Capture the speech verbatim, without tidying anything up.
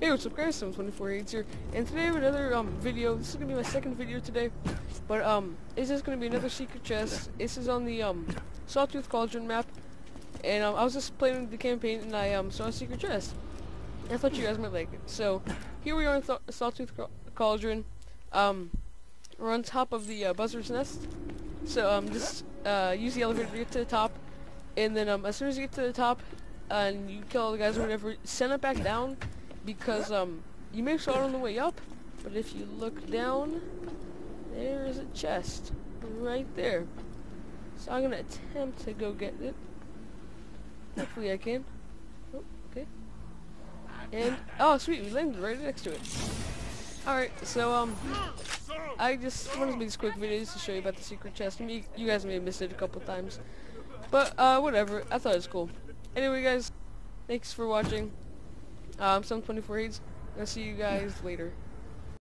Hey, what's up guys, seven twenty-four Hades here, and today I have another um, video. This is going to be my second video today, but um, it's just going to be another secret chest. This is on the um, Sawtooth Cauldron map, and um, I was just playing the campaign and I um, saw a secret chest. I thought you guys might like it. So, here we are in Th Sawtooth Ca Cauldron. Um, we're on top of the uh, buzzard's nest, so um, just uh, use the elevator to get to the top, and then um, as soon as you get to the top uh, and you kill all the guys or whatever, send it back down. Because um, you may start on the way up, but if you look down, there is a chest right there. So I'm gonna attempt to go get it. Hopefully I can. Oh, okay. And oh, sweet, we landed right next to it. All right, so um, I just wanted to make these quick videos to show you about the secret chest. Me, you guys may have missed it a couple times, but uh, whatever. I thought it was cool. Anyway, guys, thanks for watching. Um, seven twenty-four Hades. I'll see you guys later.